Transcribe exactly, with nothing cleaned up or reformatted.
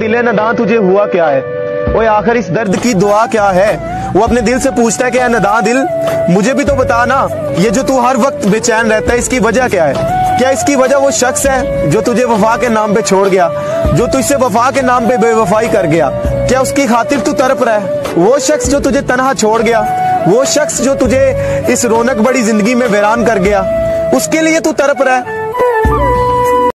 दिले नादान तुझे हुआ क्या है, ओए आखिर इस दर्द की दुआ क्या है। वो अपने दिल से पूछता है कि नादान दिल मुझे भी तो बता ना, ये जो तू हर वक्त बेचैन रहता है इसकी वजह क्या है। क्या इसकी वजह वो शख्स है जो तुझे वफा के नाम पे छोड़ गया, जो तुझसे वफा के नाम पे बेवफाई कर गया। क्या उसकी खातिर तू तड़प रहा है, वो शख्स जो तुझे तनहा छोड़ गया, वो शख्स जो तुझे इस रौनक बड़ी जिंदगी में वेरान कर गया, उसके लिए तू तड़प रहा है।